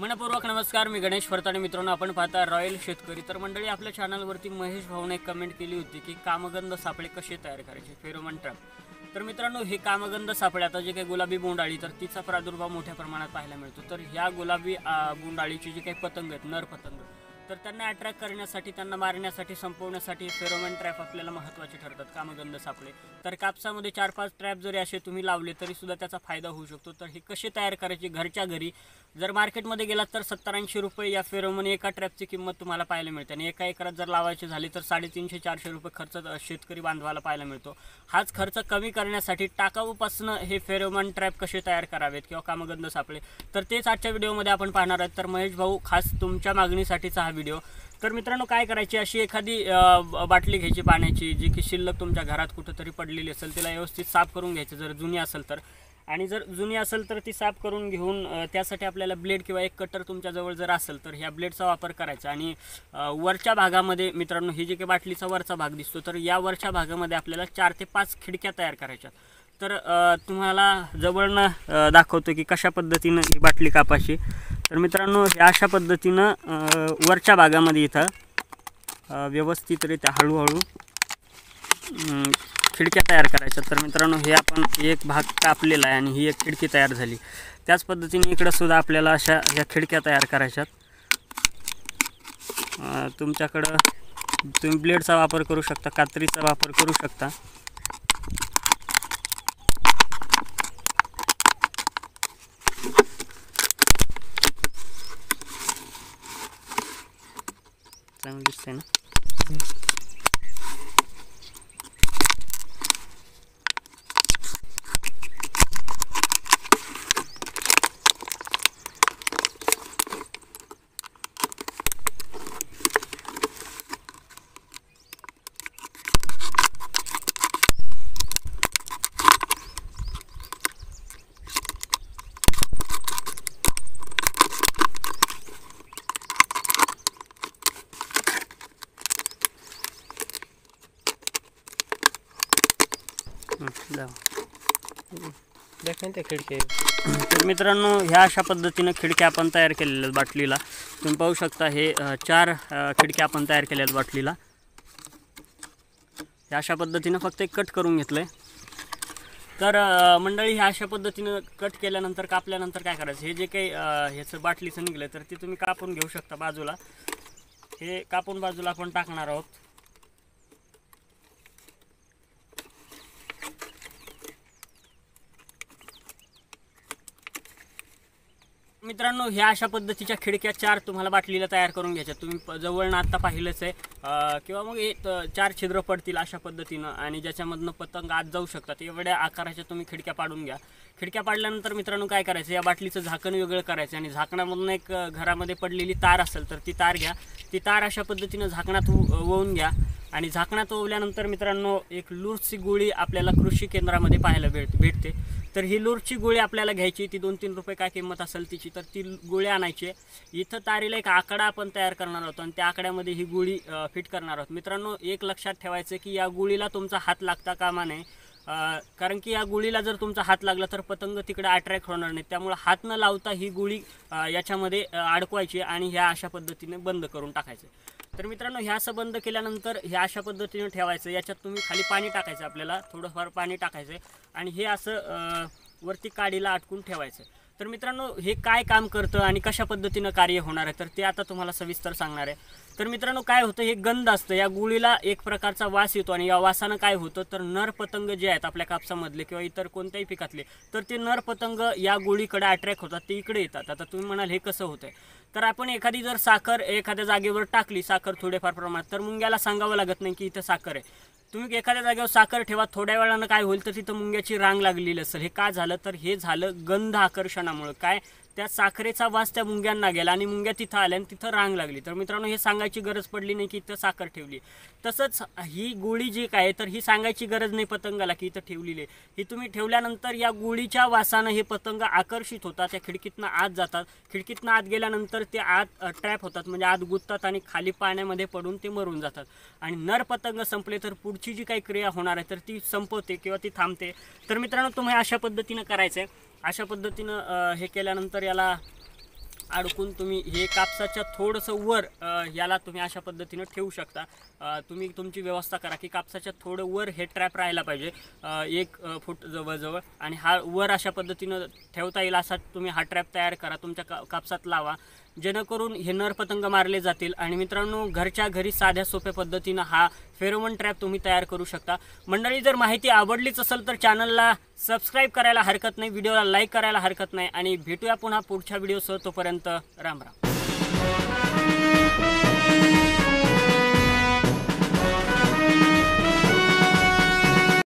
मनपूर्वक नमस्कार, मी गणेश फरताडे। मित्रांनो, आपण पाहता रॉयल शेतकरी। तर मंडळी, आपल्या चॅनलवरती महेश भाऊने एक कमेंट केली होती की कामगंध सापळे कसे तयार करायचे, फेरोमन ट्रॅप। तर मित्रांनो, हे कामगंध सापळे आता जे काही गुलाबी बोंडाळी, तर तिचा प्रादुर्भाव मोठ्या प्रमाणात पाहायला मिळतो। तर ह्या गुलाबी बोंडाळीची जी काही पतंग आहेत, नर पतंग, तर त्यांना अट्रॅक्ट करण्यासाठी, त्यांना मारण्यासाठी, संपवण्यासाठी फेरोमन ट्रॅप आपल्याला महत्त्वाचे ठरतात, कामगंध सापळे। तर कापसामध्ये 4-5 ट्रॅप जरी असे तुम्ही लावले तरी सुद्धा त्याचा फायदा होऊ शकतो। तर हे कसे तयार करायचे घरच्या घरी, जर मार्केटमध्ये गेलात तर 70-80 रुपये या फेरोमन एका ट्रॅपची किंमत तुम्हाला पाहायला मिळते। आणि एका एकरात जर लावायचे झाले तर 350-400 रुपये खर्च शेतकरी बांधवाला पाहायला मिळतो। हाच खर्च कमी करण्यासाठी टाकाऊपासून हे फेरोमन ट्रॅप कसे तयार करावेत किंवा कामगंध सापळे, तर तेच आजच्या व्हिडिओमध्ये आपण पाहणार आहोत। तर महेश भाऊ, खास तुमच्या मागणीसाठीचा हा व्हिडिओ। तर मित्रांनो, काय करायची, अशी एखादी बाटली घ्यायची पाण्याची, जी की शिल्लक तुमच्या घरात कुठंतरी पडलेली असेल, तिला व्यवस्थित साफ करून घ्यायची जर जुनी असेल तर। आणि जर जुनी असेल तर ती साफ करून घेऊन त्यासाठी आपल्याला ब्लेड किंवा एक कटर तुमच्याजवळ जर असेल तर ह्या ब्लेडचा वापर करायचा। आणि वरच्या भागामध्ये मित्रांनो, ही जी काही बाटलीचा वरचा भाग दिसतो, तर या वरच्या भागामध्ये आपल्याला 4 ते 5 खिडक्या तयार करायच्या। तर तुम्हाला जवळनं दाखवतो की कशा पद्धतीनं ही बाटली कापायची। तर मित्रांनो, या अशा पद्धतीनं वरच्या भागामध्ये इथं व्यवस्थितरित्या हळूहळू खिडक्या तयार करायच्या। तर मित्रांनो, हे आपण एक भाग कापलेला आहे आणि ही एक खिडकी तयार झाली। त्याच पद्धतीने इकडंसुद्धा आपल्याला अशा ह्या खिडक्या तयार करायच्यात। तुमच्याकडं तुम्ही ब्लेडचा वापर करू शकता, कात्रीचा वापर करू शकता। चांगली दिसते ना? खिडकी। तर मित्रांनो, ह्या अशा पद्धतीने खिडक्या आपण तयार केलेल्या बाटलीला तुम्ही पाहू शकता। हे 4 खिडक्या आपण तयार केल्या बाटलीला, ह्या अशा पद्धतीने फक्त एक कट करून घेतलंय। तर मंडळी, ह्या अशा पद्धतीने कट केल्यानंतर, कापल्यानंतर काय करायचं, हे जे काही ह्याचं बाटलीचं निघलं तर ते तुम्ही कापून घेऊ शकता बाजूला। हे कापून बाजूला आपण टाकणार आहोत। मित्रांनो, ह्या अशा पद्धतीच्या खिडक्या 4 तुम्हाला बाटलीला तयार करून घ्यायच्या। तुम्ही जवळनं आत्ता पाहिलंच आहे, किंवा मग हे 4 छिद्र पडतील अशा पद्धतीनं, आणि ज्याच्यामधनं पतंग आत जाऊ शकतात एवढ्या आकाराच्या तुम्ही खिडक्या पाडून घ्या। खिडक्या पाडल्यानंतर मित्रांनो, काय करायचं, या बाटलीचं झाकण वेगळं करायचं आणि झाकणामधून एक घरामध्ये पडलेली तार असेल तर ती तार घ्या, ती तार अशा पद्धतीनं झाकणात ओवून घ्या। आणि झाकणात ओवल्यानंतर मित्रांनो, एक लूरची गोळी आपल्याला कृषी केंद्रामध्ये पाहायला भेटते। तर ही लूरची गोळी आपल्याला घ्यायची, ती 2-3 रुपये काय किंमत असेल तिची, तर ती गोळी आणायची। इथं तारीला एक आकडा आपण तयार करणार आहोत आणि त्या आकड्यामध्ये ही गोळी फिट करणार आहोत। मित्रांनो, एक लक्षात ठेवायचं की या गोळीला तुमचा हात लागता कामा नये, कारण की या गोळीला जर तुमचा हात लागला तर पतंग तिकडे अट्रॅक्ट होणार नाही। त्यामुळे हात न लावता ही गोळी याच्यामध्ये अडकवायची आणि ह्या अशा पद्धतीने बंद करून टाकायचं। तर मित्रांनो, ह्या असं बंद केल्यानंतर ह्या अशा पद्धतीने ठेवायचं। याच्यात तुम्ही खाली पाणी टाकायचं, आपल्याला थोडंफार पाणी टाकायचं आणि हे असं वरती काडीला अटकून ठेवायचं। तर मित्रांनो, हे काय काम करतं आणि कशा पद्धतीनं कार्य होणार आहे, तर ते आता तुम्हाला सविस्तर सांगणार आहे। तर मित्रांनो, काय होतं, हे गंध असतं, या गोळीला एक प्रकारचा वास येतो आणि या वासानं काय होतं, तर नर पतंग जे आहेत आपल्या कापसामधले किंवा इतर कोणत्याही पिकातले, तर ते नर पतंग या गोळीकडे अट्रॅक्ट होतात, ते इकडे येतात। आता तुम्ही म्हणाल हे कसं होतं, तर आपण एखादी जर साखर एखाद्या जागेवर टाकली, साखर थोडेफार प्रमाणात, तर मुंग्याला सांगावं लागत नाही की इथं साखर आहे। तुम्ही एखाद्या जागेवर साखर ठेवा, थोड्या वेळानं काय होईल तर तिथं मुंग्याची रांग लागलेली असेल। हे का झालं, तर हे झालं गंध आकर्षणामुळे। काय, त्या साखरेचा वास त्या मुंग्यांना गेला आणि मुंग्या तिथं आल्या आणि तिथं रांग लागली। तर मित्रांनो, हे सांगायची गरज पडली नाही की इथं साखर ठेवली। तसंच ही गोळी जी काय, तर ही सांगायची गरज नाही पतंगाला की इथं ठेवलेली आहे। ही तुम्ही ठेवल्यानंतर या गोळीच्या वासानं हे पतंग आकर्षित होतात, त्या खिडकीतनं आत जातात। खिडकीतनं आत गेल्यानंतर ते आत ट्रॅप होतात, म्हणजे आत गुंततात आणि खाली पाण्यामध्ये पडून ते मरून जातात। आणि नर पतंग संपले तर पुढची जी काही क्रिया होणार आहे तर ती संपवते किंवा ती थांबते। तर मित्रांनो, तुम्ही अशा पद्धतीनं करायचं आहे। अशा पद्धतीनं हे केल्यानंतर याला अडकून तुम्ही हे कापसाच्या थोडंसं वर याला तुम्ही अशा पद्धतीने ठेवू शकता। तुम्ही तुमची व्यवस्था करा की कापसाच्या थोडं वर हे ट्रॅप राहायला पाहिजे, 1 फूट जवळजवळ, आणि हा वर अशा पद्धतीने ठेवता येईल असा तुम्ही हा ट्रॅप तयार करा, तुमच्या कापसात लावा, जेणेकरून हे नरपतंग मारले जातील। आणि मित्रांनो, घरच्या घरी साध्या सोप्या पद्धतीने हा फेरोमन ट्रॅप तुम्ही तयार करू शकता। मंडळी, जर माहिती आवडलीच असेल तर चॅनलला सबस्क्राईब करायला हरकत नाही, व्हिडिओला लाईक करायला हरकत नाही, आणि भेटूया पुन्हा पुढच्या व्हिडिओसह। तोपर्यंत राम राम।